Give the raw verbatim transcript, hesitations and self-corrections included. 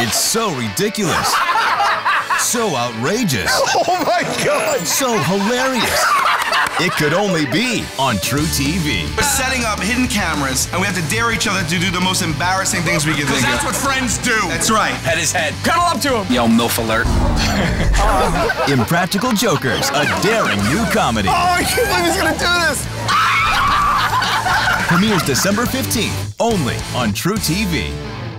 It's so ridiculous. So outrageous. Oh my God. So hilarious. It could only be on TruTV. We're setting up hidden cameras, and we have to dare each other to do the most embarrassing things we can think of. Because that's what friends do. That's right. Pet his head. Cuddle up to him. Yo, MILF alert. Impractical Jokers, a daring new comedy. Oh, I can't believe he's gonna do this. Premieres December fifteenth, only on TruTV.